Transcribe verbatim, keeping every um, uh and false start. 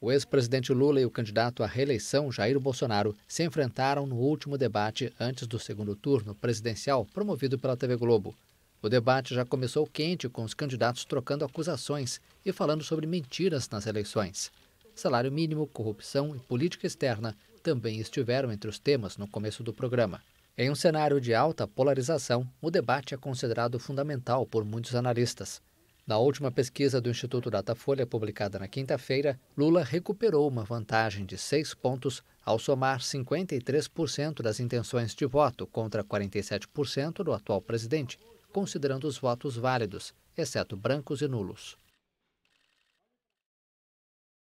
O ex-presidente Lula e o candidato à reeleição, Jair Bolsonaro, se enfrentaram no último debate antes do segundo turno presidencial promovido pela T V Globo. O debate já começou quente, com os candidatos trocando acusações e falando sobre mentiras nas eleições. Salário mínimo, corrupção e política externa também estiveram entre os temas no começo do programa. Em um cenário de alta polarização, o debate é considerado fundamental por muitos analistas. Na última pesquisa do Instituto Datafolha, publicada na quinta-feira, Lula recuperou uma vantagem de seis pontos ao somar cinquenta e três por cento das intenções de voto contra quarenta e sete por cento do atual presidente, considerando os votos válidos, exceto brancos e nulos.